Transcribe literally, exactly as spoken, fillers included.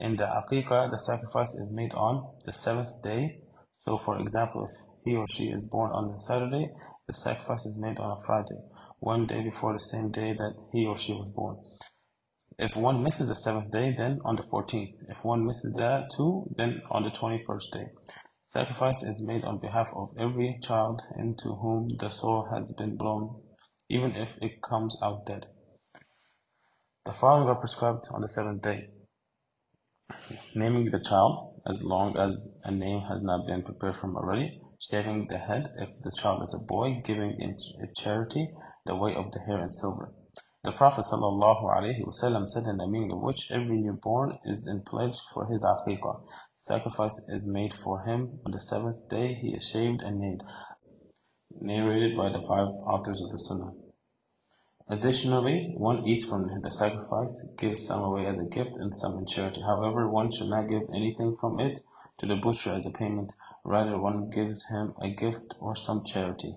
In the Aqiqah, the sacrifice is made on the seventh day. So, for example, if he or she is born on the Saturday, the sacrifice is made on a Friday, one day before the same day that he or she was born. If one misses the seventh day, then on the fourteenth. If one misses that too, then on the twenty-first day. Sacrifice is made on behalf of every child into whom the soul has been blown, even if it comes out dead. The following are prescribed on the seventh day. Naming the child, as long as a name has not been prepared from already. Shaving the head, if the child is a boy. Giving in charity the weight of the hair and silver. The Prophet ﷺ said, in the meaning of which, every newborn is in pledge for his aqiqah. Sacrifice is made for him. On the seventh day he is shaved and made. Narrated by the five authors of the Sunnah. Additionally, one eats from the sacrifice, gives some away as a gift, and some in charity. However, one should not give anything from it to the butcher as a payment. Rather, one gives him a gift or some charity.